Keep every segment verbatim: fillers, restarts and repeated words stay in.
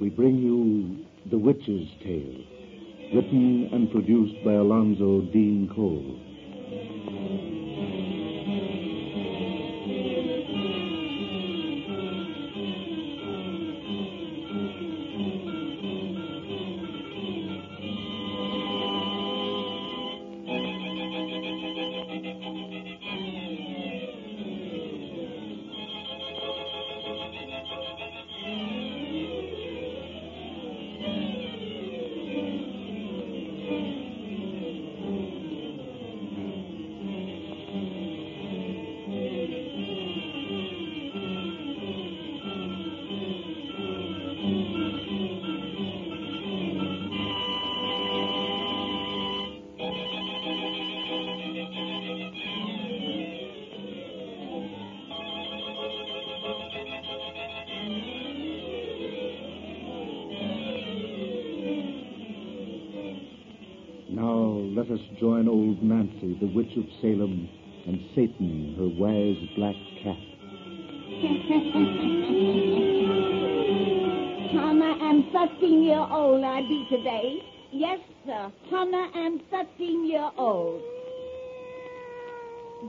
We bring you The Witch's Tale, written and produced by Alonzo Deen Cole. Let us join Old Nancy, the witch of Salem, and Satan, her wise black cat. Hannah, I'm thirteen year old I be today. Yes, sir. Hannah, I'm thirteen year old.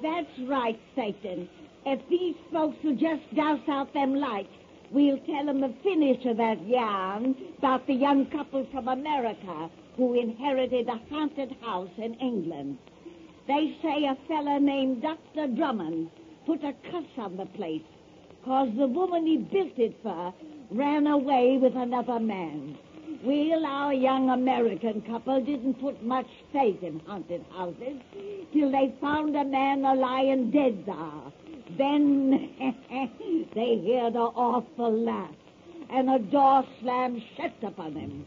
That's right, Satan. If these folks will just douse out them lights, we'll tell them the finish of that yarn about the young couple from America who inherited a haunted house in England. They say a fella named Doctor Drummond put a curse on the place because the woman he built it for ran away with another man. Well, our young American couple didn't put much faith in haunted houses till they found a man a lying dead there. Then they heard an awful laugh and a door slammed shut upon him.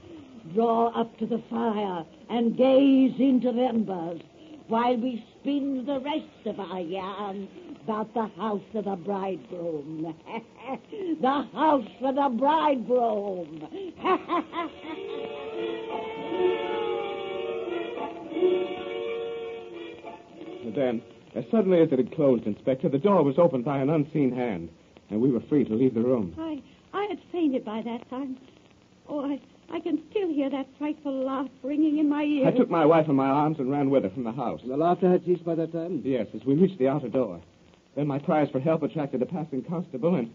Draw up to the fire and gaze into the embers while we spin the rest of our yarn about the house of the bridegroom. The house for the bridegroom. Then, as suddenly as it had closed, Inspector, the door was opened by an unseen hand, and we were free to leave the room. I, I had fainted by that time. Oh, I... I can still hear that frightful laugh ringing in my ears. I took my wife in my arms and ran with her from the house. The laughter had ceased by that time? Yes, as we reached the outer door. Then my cries for help attracted a passing constable, and...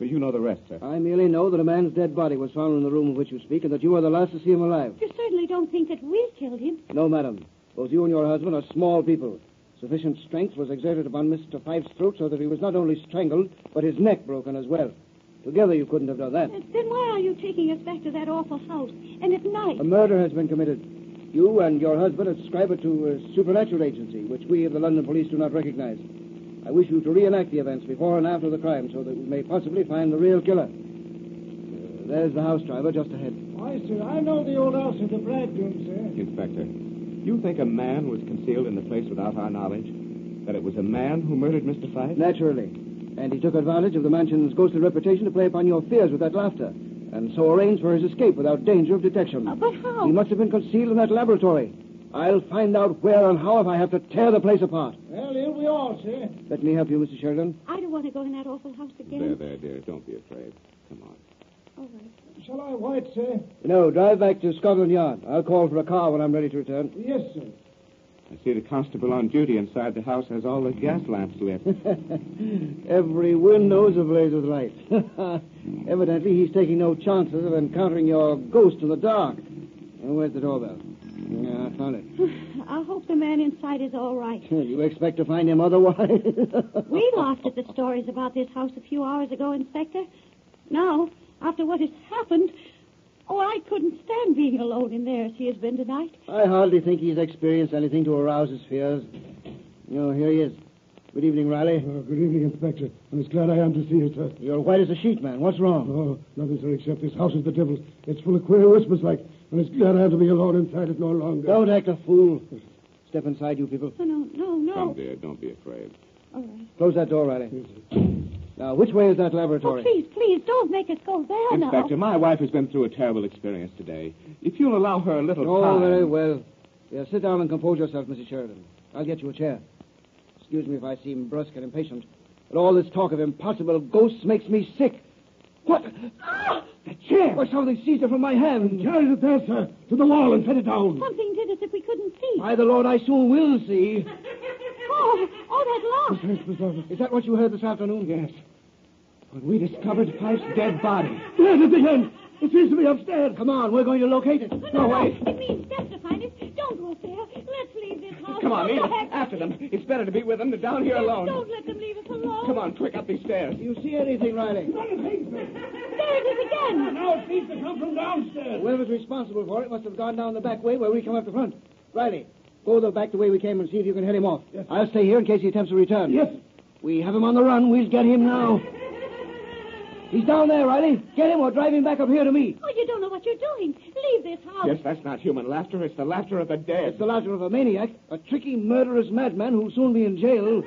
Well, you know the rest, sir. I merely know that a man's dead body was found in the room of which you speak, and that you are the last to see him alive. You certainly don't think that we killed him? No, madam. Both you and your husband are small people. Sufficient strength was exerted upon Mister Fyfe's throat so that he was not only strangled, but his neck broken as well. Together you couldn't have done that. Then why are you taking us back to that awful house, and at night? A murder has been committed. You and your husband ascribe it to a supernatural agency, which we of the London police do not recognize. I wish you to reenact the events before and after the crime so that we may possibly find the real killer. Uh, there's the house, driver, just ahead. Why, sir, I know the old house of the bridegroom, sir. Inspector, you think a man was concealed in the place without our knowledge? That it was a man who murdered Mister Fyfe? Naturally. And he took advantage of the mansion's ghostly reputation to play upon your fears with that laughter, and so arranged for his escape without danger of detection. Uh, but how? He must have been concealed in that laboratory. I'll find out where and how if I have to tear the place apart. Well, here we are, sir. Let me help you, Missus Sheridan. I don't want to go in that awful house again. There, there, dear. Don't be afraid. Come on. All right. Shall I wait, sir? No, drive back to Scotland Yard. I'll call for a car when I'm ready to return. Yes, sir. I see the constable on duty inside the house has all the gas lamps lit. Every window's ablaze with light. Evidently, he's taking no chances of encountering your ghost in the dark. And where's the doorbell? Yeah, I found it. I hope the man inside is all right. You expect to find him otherwise? We laughed at the stories about this house a few hours ago, Inspector. Now, after what has happened... Oh, I couldn't stand being alone in there as he has been tonight. I hardly think he's experienced anything to arouse his fears. No, here he is. Good evening, Riley. Oh, good evening, Inspector. I'm as glad I am to see you, sir. You're white as a sheet, man. What's wrong? Oh, nothing, sir, except this house is the devil's. It's full of queer whispers, like. I'm as glad I am to be alone inside it no longer. Don't act a fool. Step inside, you people. No, no, no, no. Come, dear. Don't be afraid. All right. Close that door, Riley. Yes, sir. Now, which way is that laboratory? Oh, please, please, don't make us go there now. Inspector, my wife has been through a terrible experience today. If you'll allow her a little oh, time... Oh, very well. Yes, sit down and compose yourself, Missus Sheridan. I'll get you a chair. Excuse me if I seem brusque and impatient, but all this talk of impossible ghosts makes me sick. What? Ah! The chair! Or something seized it from my hand. Carried it there, sir, to the wall and set it down. Something did it that we couldn't see. By the Lord, I soon will see. Oh, oh, that lock. Yes, is that what you heard this afternoon? Yes. When we discovered Fife's dead body. There's it again. It seems to be upstairs. Come on, we're going to locate it. No, no, no wait. It means death to find it. Don't go there. Let's leave this house. Come on, Edith. After them. It's better to be with them than down here alone. Don't let them leave us alone. Come on, quick, up these stairs. Do you see anything, Riley? None of these things. There it is again. Now it seems to come from downstairs. Whoever's responsible for it must have gone down the back way where we come up the front. Riley, go the back the way we came and see if you can head him off. Yes. I'll stay here in case he attempts to return. Yes. We have him on the run. We'll get him now. He's down there, Riley. Get him or drive him back up here to me. Oh, you don't know what you're doing. Leave this house. Yes, that's not human laughter. It's the laughter of the dead. It's the laughter of a maniac, a tricky, murderous madman who'll soon be in jail. Oh,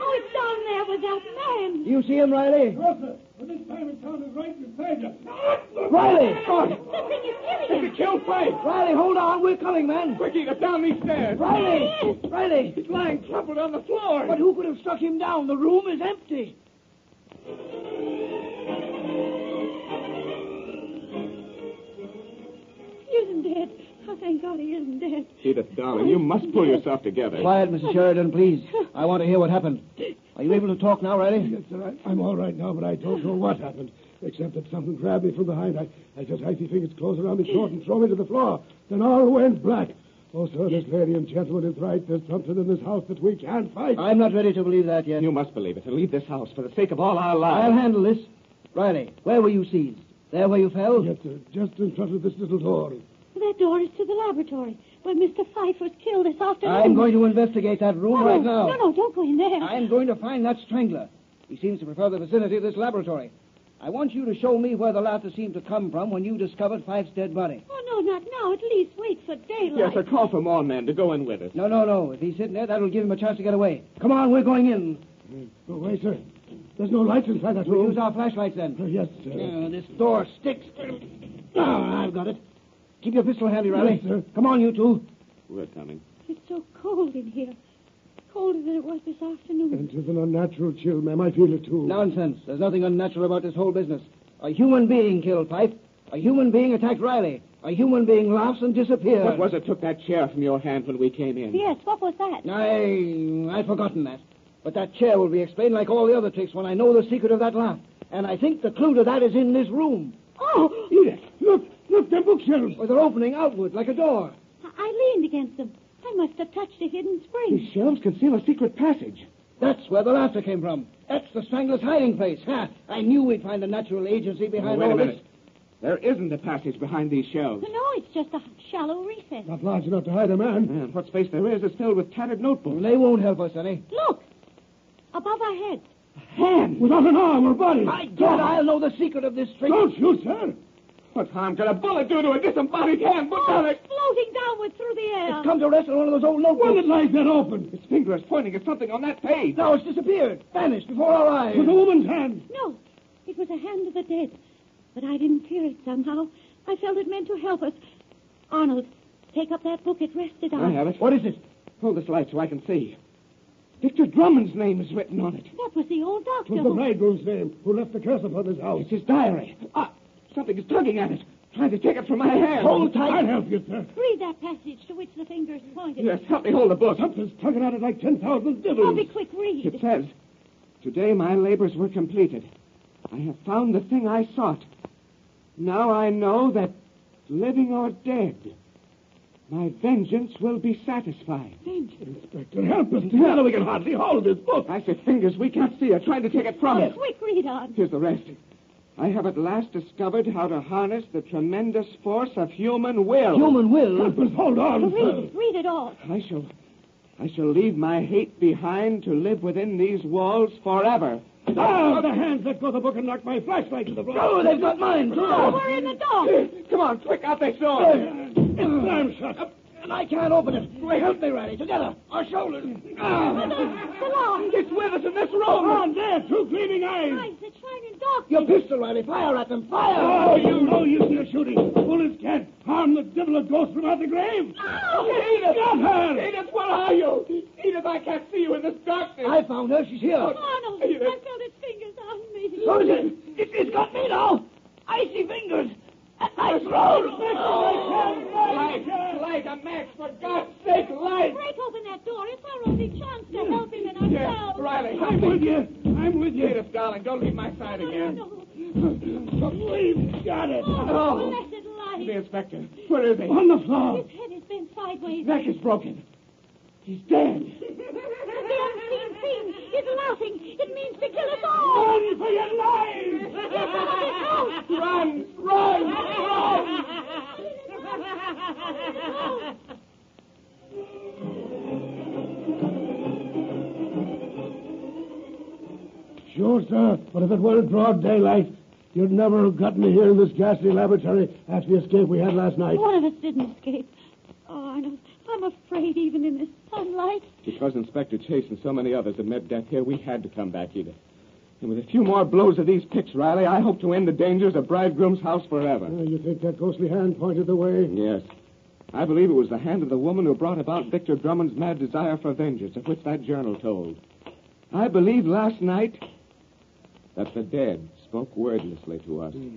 oh it's down there with that man. You see him, Riley? Yes, sir. But this time it sounded right beside you. Riley! God! The thing is killing him. It's a kill fight. Riley, hold on. We're coming, man. Quick, get down these stairs. Riley! Yes. Riley! He's lying crumpled on the floor. But who could have struck him down? The room is empty. He isn't dead. Oh, thank God he isn't dead. Edith, darling, oh, you must pull dead. yourself together. Quiet, Missus Sheridan, please. I want to hear what happened. Are you able to talk now, Riley? Yes, sir. I, I'm all right now, but I don't know what happened, except that something grabbed me from behind. I, I just had the fingers close around my throat and throw me to the floor. Then all went black. Oh, sir, this lady and gentleman is right. There's something in this house that we can't fight. I'm not ready to believe that yet. You must believe it. And leave this house for the sake of all our lives. I'll handle this. Riley, where were you seized? There where you fell? Yes, sir. Just in front of this little door. That door is to the laboratory, where Mister Fyfe was killed this afternoon. I'm going to investigate that room no, right now. No, no, don't go in there. I'm going to find that strangler. He seems to prefer the vicinity of this laboratory. I want you to show me where the laughter seemed to come from when you discovered Fyfe's dead body. Oh, no, not now. At least wait for daylight. Yes, sir, call for more men to go in with us. No, no, no. If he's sitting there, that'll give him a chance to get away. Come on, we're going in. Go away, sir. There's no lights inside that room. We'll use our flashlights, then. Oh, yes, sir. Uh, this door sticks. Oh, I've got it. Keep your pistol handy, Riley. Yes, sir. Come on, you two. We're coming. It's so cold in here. Colder than it was this afternoon. And it's an unnatural chill, ma'am. I feel it, too. Nonsense. There's nothing unnatural about this whole business. A human being killed Fyfe. A human being attacked Riley. A human being laughs and disappears. What was it took that chair from your hand when we came in? Yes, what was that? I... I've forgotten that. But that chair will be explained like all the other tricks when I know the secret of that laugh. And I think the clue to that is in this room. Oh! Edith, look! Look, they're bookshelves. Well, they're opening outward like a door. I, I leaned against them. I must have touched a hidden spring. These shelves conceal a secret passage. That's where the laughter came from. That's the strangler's hiding place. Ha! I knew we'd find a natural agency behind oh, all this. There isn't a passage behind these shelves. No, it's just a shallow recess. Not large enough to hide a man. And what space there is is filled with tattered notebooks. Well, they won't help us any. Look! Above our heads. A hand! Without an arm or body. My God, I'll know the secret of this trick. Don't shoot, sir. What's harm could a bullet do to a disembodied hand? What's oh, it's floating downward through the air. It's come to rest on one of those old notebooks. Well, it lies then open. Its finger is pointing at something on that page. Now it's disappeared, vanished before our eyes. It was a woman's hand. No, it was a hand of the dead. But I didn't fear it somehow. I felt it meant to help us. Arnold, take up that book. It rested on. I have it. What is it? Hold this light so I can see. Victor Drummond's name is written on it. That was the old doctor. It was the bridegroom's name who left the curse upon this house. It's his diary. Ah. Something is tugging at it, trying to take it from my hand. Hold tight. I'll help you, sir. Read that passage to which the finger is pointed. Yes, help me hold the book. Something's tugging at it like ten thousand devils. I'll be quick, read. It says, today my labors were completed. I have found the thing I sought. Now I know that, living or dead, my vengeance will be satisfied. Vengeance? Inspector, help us. Together we can hardly hold this book. I say fingers, we can't see her, trying to take it from us. Oh, quick, read on. Here's the rest. I have at last discovered how to harness the tremendous force of human will. Human will? Help us, hold on, read, sir. Read it all. I shall, I shall leave my hate behind to live within these walls forever. Ah, oh, the hands let go the book and knock my flashlight to the floor. Oh, they've got mine. Oh, we're in the door. Come on, quick, out that door. It's shut up. And I can't open it. Wait, help me, Riley. Together. Our shoulders. Ah. The, the lock. It's with us in this room. Oh, on there, two gleaming eyes. Eyes that shine in stop me. Your pistol, Riley. Fire at them. Fire. Oh, you know you see a shooting. Bullets can't harm the devil that goes from out the grave. Oh, Edith. Got her. Edith, where are you? Edith, I can't see you in this darkness. I found her. She's here. Arnold, I felt its fingers on me. Susan, it, it's got me now. Icy fingers. I throat. Oh. Light, light, a match, for God's sake, light. Break open that door. It's our only chance to help him and ourselves. Yeah, Riley, I'm with you. I'm with you. Edith, darling, don't leave my side no, again. No, no. Please, got it. Oh, oh. Blessed light. The inspector, where is he? On the floor. His head is bent sideways. Neck is broken. He's dead. The unseen thing is laughing. It means to kill us all. Run for your lives. Run, run, run. Sure, sir, but if it weren't broad daylight, you'd never have gotten me here in this ghastly laboratory after the escape we had last night. One of us didn't escape. Oh, Arnold, I'm afraid even in this sunlight. Because Inspector Chase and so many others had met death here, we had to come back, Edith. And with a few more blows of these picks, Riley, I hope to end the dangers of bridegroom's house forever. Oh, you think that ghostly hand pointed the way? Yes. I believe it was the hand of the woman who brought about Victor Drummond's mad desire for vengeance, of which that journal told. I believe last night that the dead spoke wordlessly to us. Mm.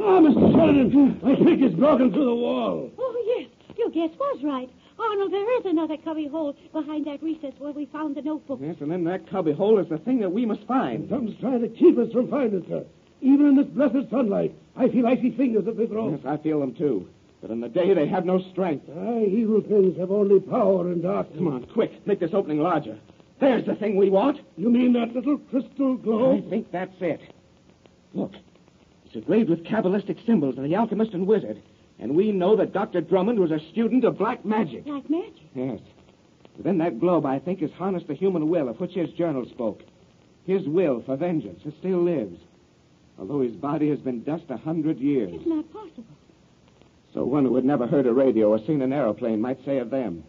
Ah, Mister Sheridan, my pick is broken through the wall. Oh, yes. Your guess was right. Arnold, there is another cubbyhole behind that recess where we found the notebook. Yes, and in that cubbyhole is the thing that we must find. Something's trying to keep us from finding it, sir. Even in this blessed sunlight, I feel icy fingers at the throat. Yes, I feel them, too. But in the day, they have no strength. Aye, evil things have only power in darkness. Come on, quick. Make this opening larger. There's the thing we want. You mean that little crystal globe? I think that's it. Look. It's engraved with Kabbalistic symbols of the alchemist and wizard. And we know that Doctor Drummond was a student of black magic. Black magic? Yes. Within that globe, I think, is harnessed the human will of which his journal spoke. His will for vengeance. It still lives. Although his body has been dust a hundred years. It's not possible. So one who had never heard a radio or seen an aeroplane might say of them,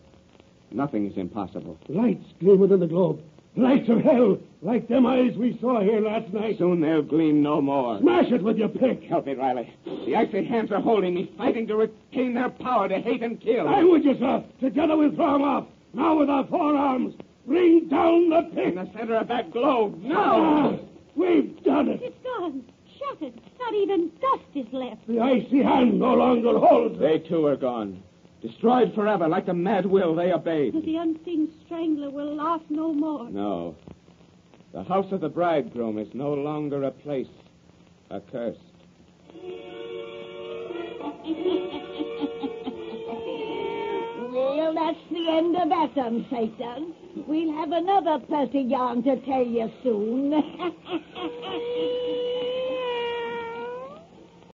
nothing is impossible. Lights gleam within the globe. Lights of hell. Like them eyes we saw here last night. Soon they'll gleam no more. Smash it with your pick. Help me, Riley. The icy hands are holding me, fighting to retain their power to hate and kill. I would you, sir. Together we'll throw them off. Now with our forearms, bring down the pick. In the center of that globe. Now. Ah, we've done it. It's gone. Shattered. Not even dust is left. The icy hand no longer holds. They too are gone. Destroyed forever, like the mad will they obeyed. But the unseen strangler will laugh no more. No. The house of the bridegroom is no longer a place accursed. Well, that's the end of Atom, Satan. We'll have another plenty yarn to tell you soon.